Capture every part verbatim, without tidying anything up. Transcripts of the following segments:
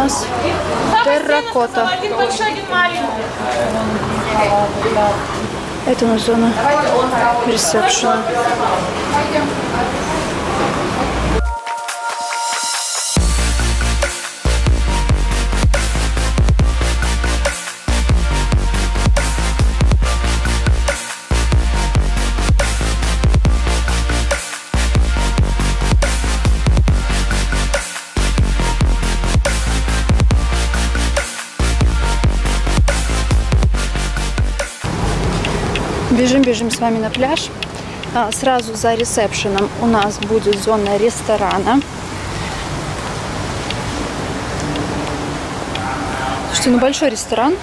нас? Терракота. Это у нас зона ресепшена. Бежим-бежим с вами на пляж. А, сразу за ресепшеном у нас будет зона ресторана. Слушайте, ну большой ресторан.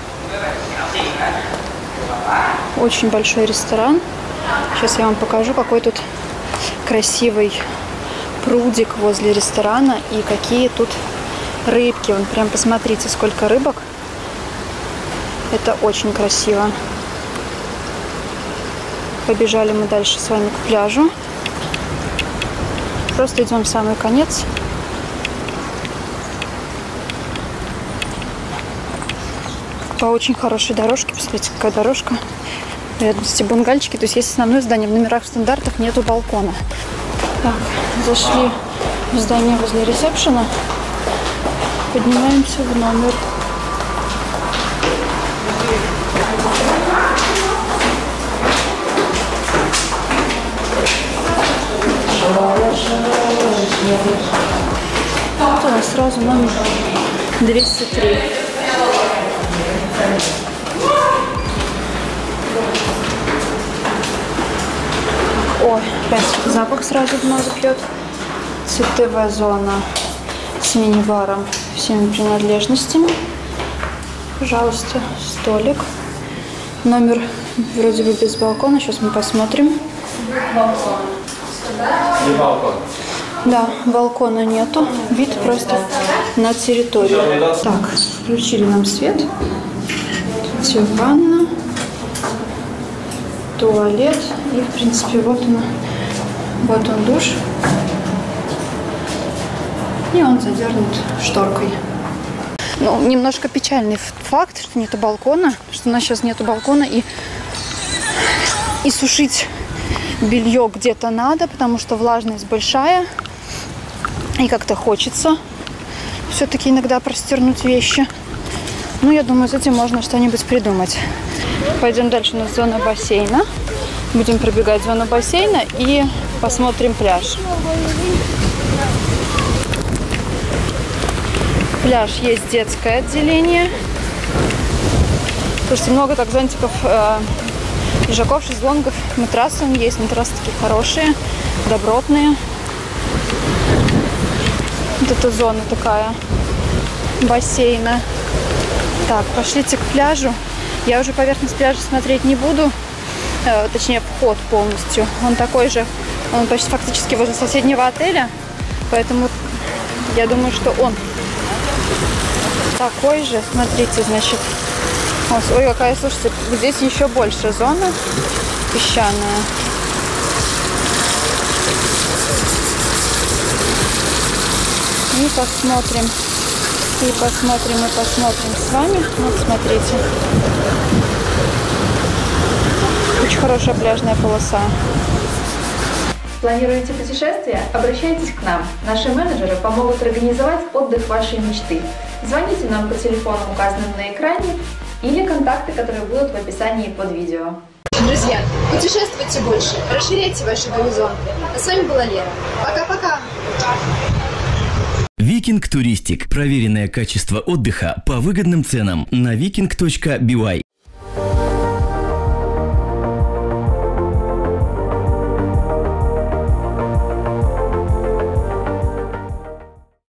Очень большой ресторан. Сейчас я вам покажу, какой тут красивый прудик возле ресторана и какие тут рыбки. Вон прям посмотрите, сколько рыбок. Это очень красиво. Побежали мы дальше с вами к пляжу. Просто идем в самый конец. По очень хорошей дорожке. Посмотрите, какая дорожка. Рядом с эти бунгальчики. То есть есть основное здание. В номерах стандартах нету балкона. Так, зашли в здание возле ресепшена. Поднимаемся в номер. Вот она, сразу номер двести три. Ой, опять запах сразу в нос бьет. Цветовая зона с мини-баром, всеми принадлежностями. Пожалуйста, столик. Номер вроде бы без балкона. Сейчас мы посмотрим. Да, балкона нету, вид просто на территорию. Так, включили нам свет. Ванна, туалет и, в принципе, вот он, вот он душ. И он задернут шторкой. Ну, немножко печальный факт, что нету балкона, что у нас сейчас нету балкона и и сушить белье где-то надо, потому что влажность большая. И как-то хочется все-таки иногда простернуть вещи. Ну, я думаю, с этим можно что-нибудь придумать. Пойдем дальше, у нас зона бассейна. Будем пробегать зону бассейна и посмотрим пляж. Пляж есть детское отделение. Слушайте, много так зонтиков... Лежаков, шезлонгов, матрасы. Есть матрасы такие хорошие, добротные. Вот эта зона такая бассейна. Так, пошлите к пляжу. Я уже поверхность пляжа смотреть не буду. Э, точнее, вход полностью. Он такой же, он почти фактически возле соседнего отеля. Поэтому я думаю, что он такой же. Смотрите, значит... Ой, какая, слушайте, здесь еще больше зона песчаная. И посмотрим, и посмотрим, и посмотрим с вами. Вот, смотрите. Очень хорошая пляжная полоса. Планируете путешествие? Обращайтесь к нам. Наши менеджеры помогут организовать отдых вашей мечты. Звоните нам по телефону, указанным на экране, или контакты, которые будут в описании под видео. Друзья, путешествуйте больше, расширяйте ваши горизонты. А с вами была Лера. Пока-пока! Викинг Туристик. Проверенное качество отдыха по выгодным ценам на викинг точка би уай.